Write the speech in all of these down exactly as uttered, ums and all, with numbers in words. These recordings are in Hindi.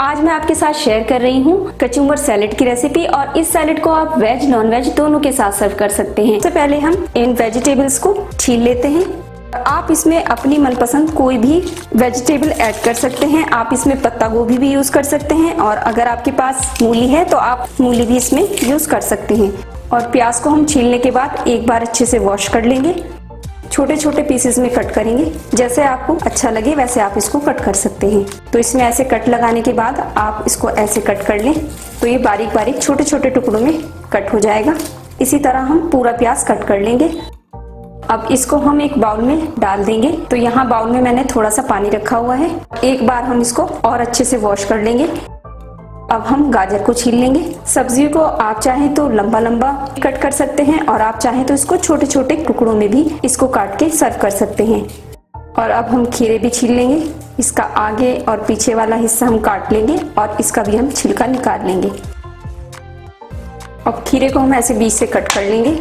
आज मैं आपके साथ शेयर कर रही हूँ कचुम्बर सैलेड की रेसिपी और इस सैलेड को आप वेज नॉन वेज दोनों के साथ सर्व कर सकते हैं। सबसे पहले हम इन वेजिटेबल्स को छील लेते हैं और आप इसमें अपनी मनपसंद कोई भी वेजिटेबल ऐड कर सकते हैं। आप इसमें पत्ता गोभी भी यूज कर सकते हैं और अगर आपके पास मूली है तो आप मूली भी इसमें यूज कर सकते हैं। और प्याज को हम छीलने के बाद एक बार अच्छे से वॉश कर लेंगे, छोटे छोटे पीसेस में कट करेंगे। जैसे आपको अच्छा लगे वैसे आप इसको कट कर सकते हैं। तो इसमें ऐसे कट लगाने के बाद आप इसको ऐसे कट कर लें तो ये बारीक बारीक छोटे छोटे टुकड़ों में कट हो जाएगा। इसी तरह हम पूरा प्याज कट कर लेंगे। अब इसको हम एक बाउल में डाल देंगे। तो यहाँ बाउल में मैंने थोड़ा सा पानी रखा हुआ है, एक बार हम इसको और अच्छे से वॉश कर लेंगे। अब हम गाजर को छील लेंगे। सब्जी को आप चाहें तो लंबा लंबा कट कर सकते हैं और आप चाहें तो इसको छोटे छोटे टुकड़ों में भी इसको काट के सर्व कर सकते हैं। और अब हम खीरे भी छील लेंगे। इसका आगे और पीछे वाला हिस्सा हम काट लेंगे और इसका भी हम छिलका निकाल लेंगे। अब खीरे को हम ऐसे बीच से कट कर लेंगे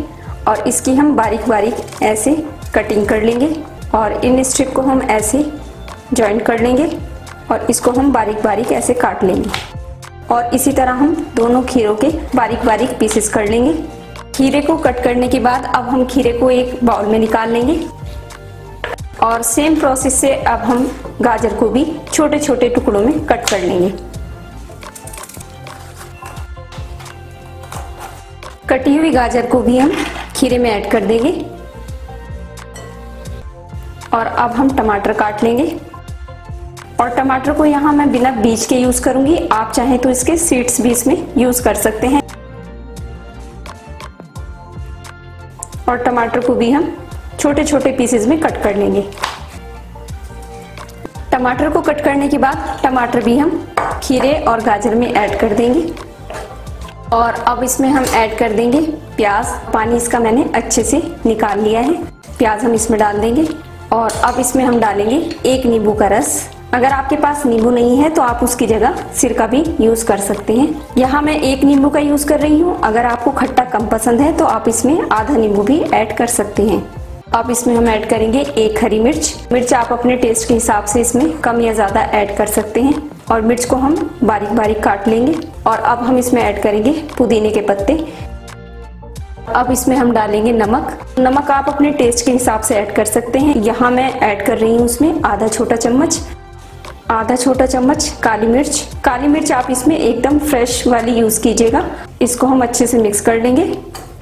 और इसकी हम बारीक बारीक ऐसे कटिंग कर लेंगे और इन स्ट्रिप को हम ऐसे ज्वाइन कर लेंगे और इसको हम बारीक बारीक ऐसे काट लेंगे। और इसी तरह हम दोनों खीरों के बारीक बारीक पीसेस कर लेंगे। खीरे को कट करने के बाद अब हम खीरे को एक बाउल में निकाल लेंगे और सेम प्रोसेस से अब हम गाजर को भी छोटे छोटे टुकड़ों में कट कर लेंगे। कटी हुई गाजर को भी हम खीरे में ऐड कर देंगे। और अब हम टमाटर काट लेंगे और टमाटर को यहाँ मैं बिना बीज के यूज करूंगी, आप चाहें तो इसके सीड्स भी इसमें यूज कर सकते हैं। और टमाटर को भी हम छोटे छोटे पीसेस में कट कर लेंगे। टमाटर को कट करने के बाद टमाटर भी हम खीरे और गाजर में ऐड कर देंगे। और अब इसमें हम ऐड कर देंगे प्याज। पानी इसका मैंने अच्छे से निकाल लिया है। प्याज हम इसमें डाल देंगे और अब इसमें हम डालेंगे एक नींबू का रस। अगर आपके पास नींबू नहीं है तो आप उसकी जगह सिरका भी यूज कर सकते हैं। यहाँ मैं एक नींबू का यूज कर रही हूँ। अगर आपको खट्टा कम पसंद है तो आप इसमें आधा नींबू भी ऐड कर सकते हैं। अब इसमें हम ऐड करेंगे एक हरी मिर्च। मिर्च आप अपने टेस्ट के हिसाब से इसमें कम या ज्यादा ऐड कर सकते हैं। और मिर्च को हम बारीक बारीक काट लेंगे। और अब हम इसमें ऐड करेंगे पुदीने के पत्ते। अब इसमें हम डालेंगे नमक। नमक आप अपने टेस्ट के हिसाब से ऐड कर सकते हैं। यहाँ मैं ऐड कर रही हूँ उसमें आधा छोटा चम्मच, आधा छोटा चम्मच काली मिर्च। काली मिर्च आप इसमें एकदम फ्रेश वाली यूज कीजिएगा। इसको हम अच्छे से मिक्स कर लेंगे।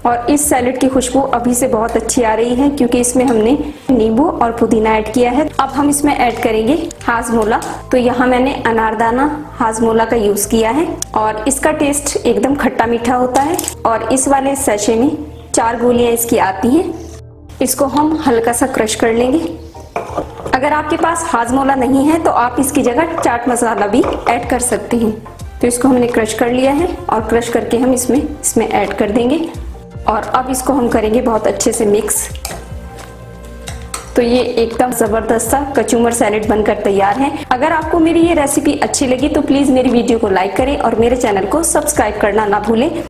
और इस सैलेड की खुशबू अभी से बहुत अच्छी आ रही है क्योंकि इसमें हमने नींबू और पुदीना ऐड किया है। अब हम इसमें ऐड करेंगे हाजमोला। तो यहाँ मैंने अनारदाना हाजमोला का यूज किया है और इसका टेस्ट एकदम खट्टा मीठा होता है। और इस वाले सैशे में चार गोलियां इसकी आती हैं। इसको हम हल्का सा क्रश कर लेंगे। अगर आपके पास हाजमोला नहीं है तो आप इसकी जगह चाट मसाला भी ऐड कर सकते हैं। तो इसको हमने क्रश कर लिया है और क्रश करके हम इसमें इसमें ऐड कर देंगे। और अब इसको हम करेंगे बहुत अच्छे से मिक्स। तो ये एकदम ज़बरदस्त सा कचुम्बर सैलेड बनकर तैयार है। अगर आपको मेरी ये रेसिपी अच्छी लगी तो प्लीज़ मेरी वीडियो को लाइक करें और मेरे चैनल को सब्सक्राइब करना ना भूलें।